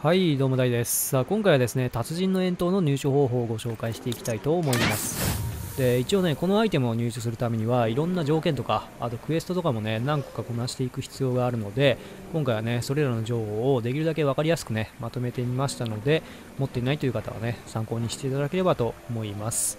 はい、どうも大です。さあ、今回はですね、達人の円筒の入手方法をご紹介していきたいと思います。で、一応ね、このアイテムを入手するためにはいろんな条件とか、あとクエストとかもね、何個かこなしていく必要があるので、今回はね、それらの情報をできるだけ分かりやすくね、まとめてみましたので、持っていないという方はね、参考にしていただければと思います。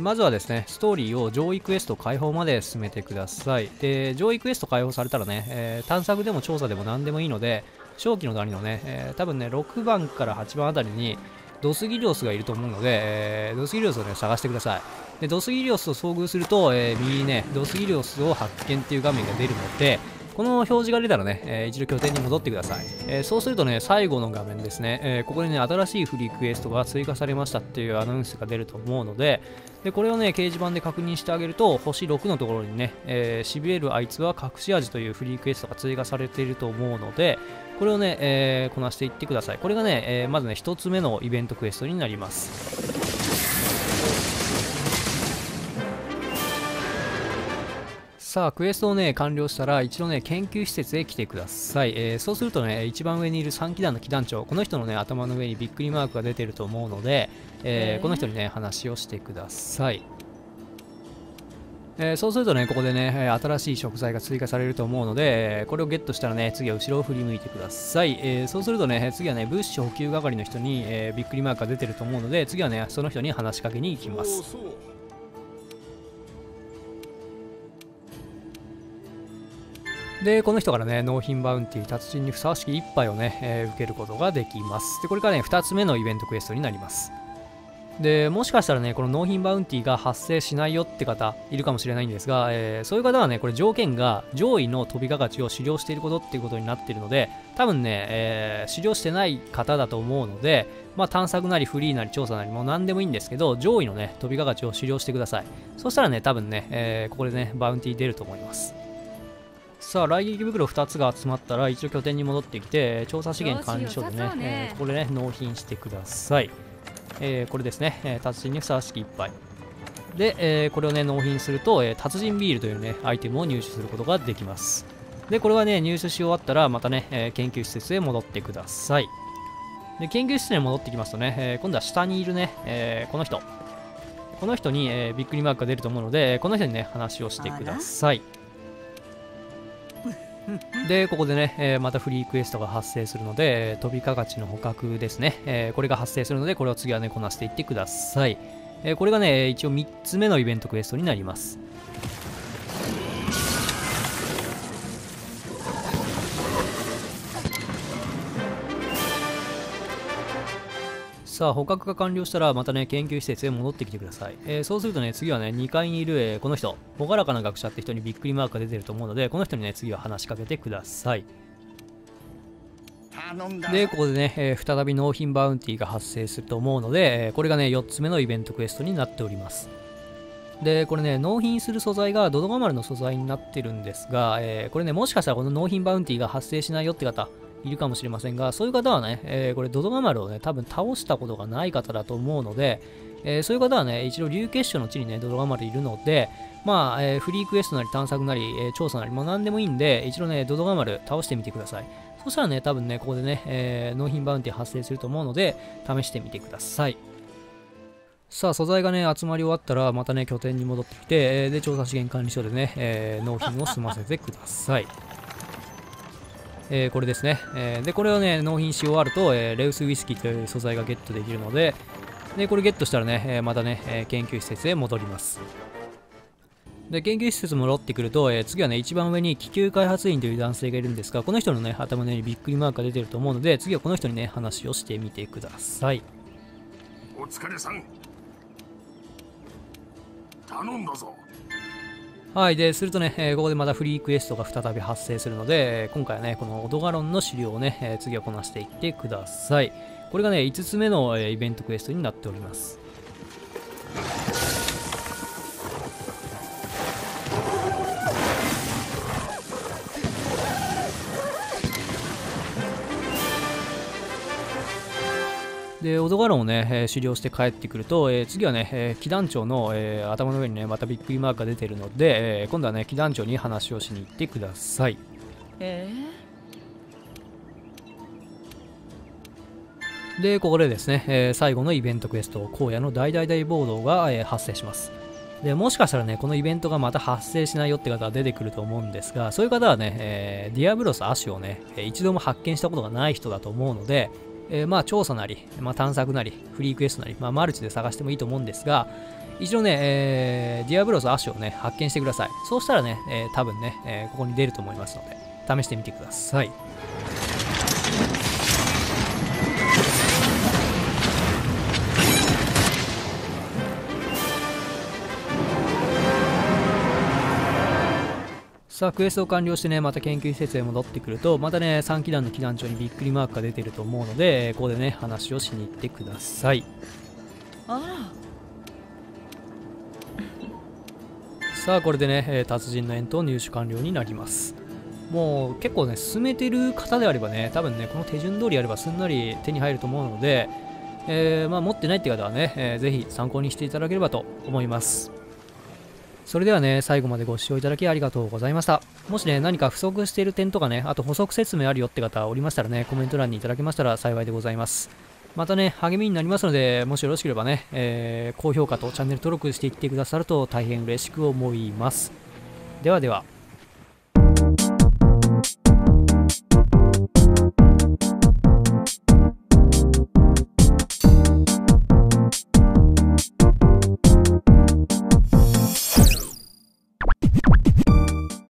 まずはですね、ストーリーを上位クエスト解放まで進めてください。で、上位クエスト解放されたらね、探索でも調査でも何でもいいので、正気の谷のね、多分ね、6番から8番あたりにドスギリオスがいると思うので、ドスギリオスをね、探してください。で、ドスギリオスと遭遇すると、右にね、ドスギリオスを発見っていう画面が出るので、この表示が出たらね、一度拠点に戻ってください。そうするとね、最後の画面ですね、ここにね、新しいフリークエストが追加されましたっていうアナウンスが出ると思うので、これをね、掲示板で確認してあげると、星6のところにね、痺れるあいつは隠し味というフリークエストが追加されていると思うので、これをね、こなしていってください。これがね、まずね、1つ目のイベントクエストになります。さあ、クエストをね、完了したら一度ね、研究施設へ来てください。そうするとね、一番上にいる3騎団の騎団長、この人のね、頭の上にびっくりマークが出てると思うので、この人にね、話をしてください。そうするとね、ここでね、新しい食材が追加されると思うので、これをゲットしたらね、次は後ろを振り向いてください。そうするとね、次はね、物資補給係の人に、びっくりマークが出てると思うので、次はね、その人に話しかけに行きます。で、この人からね、納品バウンティー達人にふさわしき一杯をね、受けることができます。で、これからね、2つ目のイベントクエストになります。で、もしかしたらね、この納品バウンティーが発生しないよって方いるかもしれないんですが、そういう方はね、これ条件が上位の飛びかかちを狩猟していることっていうことになっているので、多分ね、狩猟してない方だと思うので、まあ、探索なりフリーなり調査なりも何でもいいんですけど、上位のね、飛びかかちを狩猟してください。そしたらね、多分ね、ここでね、バウンティー出ると思います。さあ、雷撃袋2つが集まったら一度拠点に戻ってきて、調査資源管理所でね、これね、納品してください。これですね、達人にふさわしき一杯で、これをね、納品すると、達人ビールというね、アイテムを入手することができます。で、これはね、入手し終わったらまたね、研究施設へ戻ってください。で、研究施設に戻ってきますとね、今度は下にいるね、この人に、びっくりマークが出ると思うので、この人にね、話をしてください。で、ここでね、またフリークエストが発生するので、飛びかかちの捕獲ですね、これが発生するので、これを次はね、こなしていってください。これがね、一応3つ目のイベントクエストになります。さあ、捕獲が完了したらまたね、研究施設へ戻ってきてください。そうするとね、次はね、2階にいる、この人、朗らかな学者って人にびっくりマークが出てると思うので、この人にね、次は話しかけてください。で、ここでね、再び納品バウンティーが発生すると思うので、これがね、4つ目のイベントクエストになっております。で、これね、納品する素材がドドガ丸の素材になってるんですが、これね、もしかしたらこの納品バウンティーが発生しないよって方いるかもしれませんが、そういう方はね、これドドガ丸をね、多分倒したことがない方だと思うので、そういう方はね、一度流結晶の地にね、ドドガ丸いるので、まあ、フリークエストなり探索なり、調査なりも何でもいいんで、一度ね、ドドガ丸倒してみてください。そしたらね、多分ね、ここでね、納品バウンティー発生すると思うので、試してみてください。さあ、素材がね、集まり終わったらまたね、拠点に戻ってきて、で、調査資源管理所でね、納品を済ませてください。これですね、で、これをね、納品し終わると、レウスウイスキーという素材がゲットできるので、で、これゲットしたらね、またね、研究施設へ戻ります。で、研究施設戻ってくると、次はね、一番上に気球開発員という男性がいるんですが、この人のね、頭の上にびっくりマークが出てると思うので、次はこの人にね、話をしてみてください。お疲れさん、頼んだぞ。はい、でするとね、ここでまたフリークエストが再び発生するので、今回はね、このオドガロンの狩猟をね、次はこなしていってください。これがね、5つ目の、イベントクエストになっております。で、オドガロンをね、狩猟して帰ってくると、次はね、騎団長の、頭の上にね、またびっくりマークが出てるので、今度はね、騎団長に話をしに行ってください。で、ここでですね、最後のイベントクエスト、荒野の大大大暴動が、発生します。で、もしかしたらね、このイベントがまた発生しないよって方が出てくると思うんですが、そういう方はね、ディアブロス・アシュをね、一度も発見したことがない人だと思うので、まあ調査なり、まあ、探索なり、フリークエストなり、まあ、マルチで探してもいいと思うんですが、一応ね、ディアブロス・アシュをね、発見してください。そうしたらね、多分ね、ここに出ると思いますので、試してみてください。さあ、クエストを完了してね、また研究施設へ戻ってくると、またね、3機団の機団長にびっくりマークが出てると思うので、ここでね、話をしに行ってください。ああ。さあ、これでね、達人の円筒入手完了になります。もう、結構ね、進めてる方であればね、多分ね、この手順通りやればすんなり手に入ると思うので、まあ、持ってないって方はね、ぜひ参考にしていただければと思います。それではね、最後までご視聴いただきありがとうございました。もしね、何か不足している点とかね、あと補足説明あるよって方おりましたらね、コメント欄にいただけましたら幸いでございます。またね、励みになりますので、もしよろしければね、高評価とチャンネル登録していってくださると大変嬉しく思います。ではでは。